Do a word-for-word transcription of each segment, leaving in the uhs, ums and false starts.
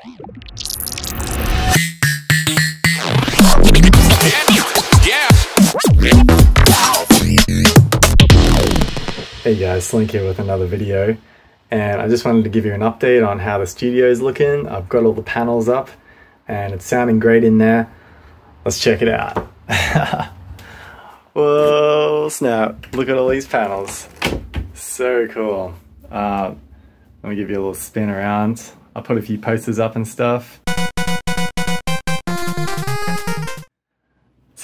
Hey guys, Slynk here with another video, and I just wanted to give you an update on how the studio is looking. I've got all the panels up and it's sounding great in there. Let's check it out. Whoa, snap, look at all these panels. So cool. Uh, let me give you a little spin around. I'll put a few posters up and stuff. It's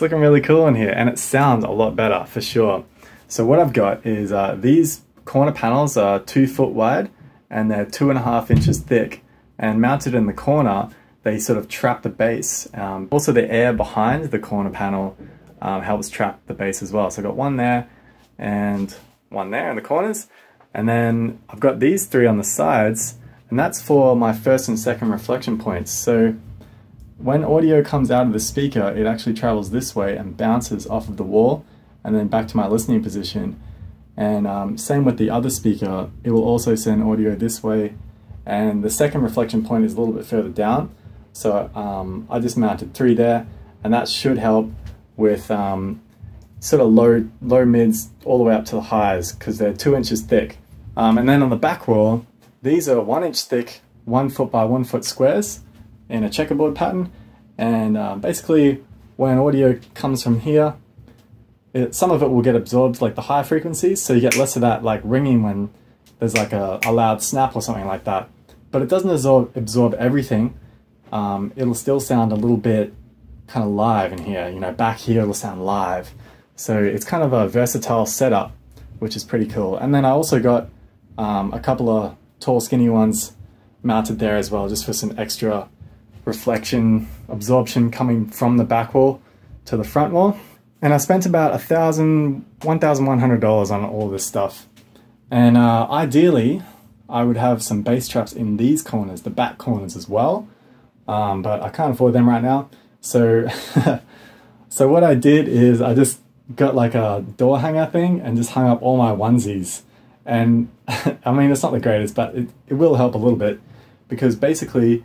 looking really cool in here, and it sounds a lot better for sure. So what I've got is uh, these corner panels are two foot wide and they're two and a half inches thick, and mounted in the corner they sort of trap the bass. Um, also the air behind the corner panel um, helps trap the bass as well. So I've got one there and one there in the corners, and then I've got these three on the sides, and that's for my first and second reflection points. So when audio comes out of the speaker it actually travels this way and bounces off of the wall and then back to my listening position. And um, same with the other speaker, it will also send audio this way, and the second reflection point is a little bit further down. So um, I just mounted three there, and that should help with um, sort of low, low mids all the way up to the highs, because they're two inches thick. Um, and then on the back wall, these are one inch thick, one foot by one foot squares in a checkerboard pattern. And uh, basically when audio comes from here, It, some of it will get absorbed, like the high frequencies, so you get less of that like ringing when there's like a, a loud snap or something like that. But it doesn't absorb, absorb everything. Um, it'll still sound a little bit kind of live in here. You know, back here it'll sound live. So it's kind of a versatile setup, which is pretty cool. And then I also got um, a couple of tall, skinny ones mounted there as well, just for some extra reflection, absorption coming from the back wall to the front wall. And I spent about one thousand one hundred dollars on all this stuff. And uh, ideally, I would have some bass traps in these corners, the back corners as well. Um, but I can't afford them right now. So, so what I did is I just got like a door hanger thing and just hung up all my onesies. And I mean, it's not the greatest, but it, it will help a little bit. Because basically,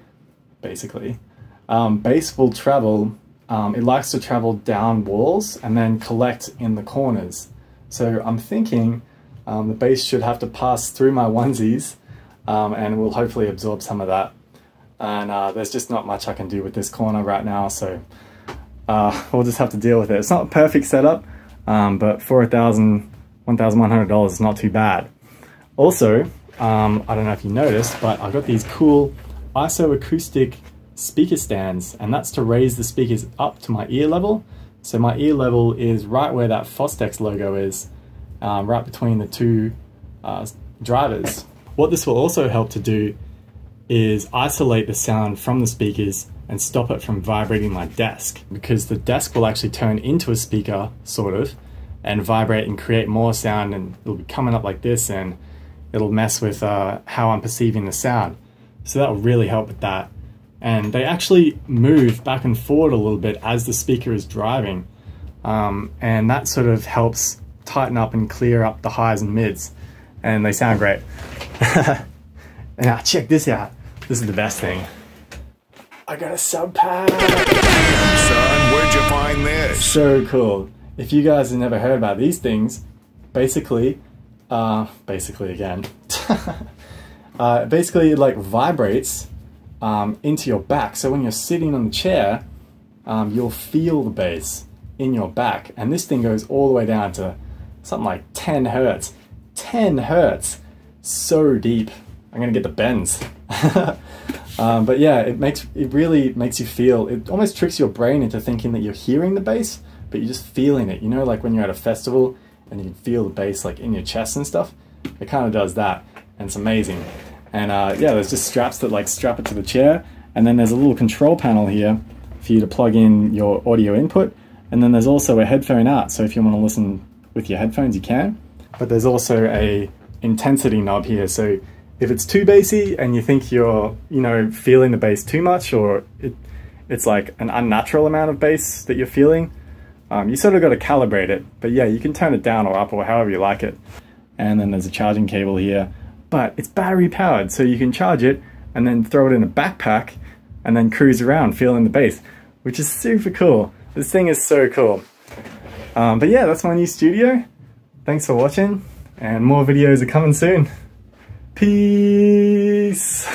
basically, um, bass will travel... Um, it likes to travel down walls and then collect in the corners. So I'm thinking um, the bass should have to pass through my onesies um, and will hopefully absorb some of that. And uh, there's just not much I can do with this corner right now, so uh, we'll just have to deal with it. It's not a perfect setup, um, but for one thousand one hundred dollars is not too bad. Also, um, I don't know if you noticed, but I've got these cool IsoAcoustic speaker stands, and that's to raise the speakers up to my ear level. So my ear level is right where that Fostex logo is, um, right between the two uh, drivers. What this will also help to do is isolate the sound from the speakers and stop it from vibrating my desk, because the desk will actually turn into a speaker, sort of, and vibrate and create more sound, and it'll be coming up like this and it'll mess with uh, how I'm perceiving the sound. So that will really help with that. And they actually move back and forward a little bit as the speaker is driving. Um, and that sort of helps tighten up and clear up the highs and mids. And they sound great. Now check this out. This is the best thing. I got a Subpac Son, where'd you find this? So cool. If you guys have never heard about these things, basically, uh, basically again, uh, basically it like vibrates Um, into your back. So when you're sitting on the chair, um, you'll feel the bass in your back. And this thing goes all the way down to something like ten hertz. ten hertz! So deep. I'm gonna get the bends. um, but yeah, it makes it really makes you feel, it almost tricks your brain into thinking that you're hearing the bass, but you're just feeling it. You know, like when you're at a festival and you can feel the bass like in your chest and stuff? It kind of does that, and it's amazing. And uh, yeah, there's just straps that like strap it to the chair, and then there's a little control panel here for you to plug in your audio input, and then there's also a headphone out, so if you want to listen with your headphones you can. But there's also a intensity knob here, so if it's too bassy and you think you're, you know, feeling the bass too much, or it, it's like an unnatural amount of bass that you're feeling, um, you sort of got to calibrate it. But yeah, you can turn it down or up or however you like it. And then there's a charging cable here. But it's battery powered, so you can charge it and then throw it in a backpack and then cruise around feeling the bass, which is super cool. This thing is so cool. Um, but yeah, that's my new studio. Thanks for watching, and more videos are coming soon. Peace!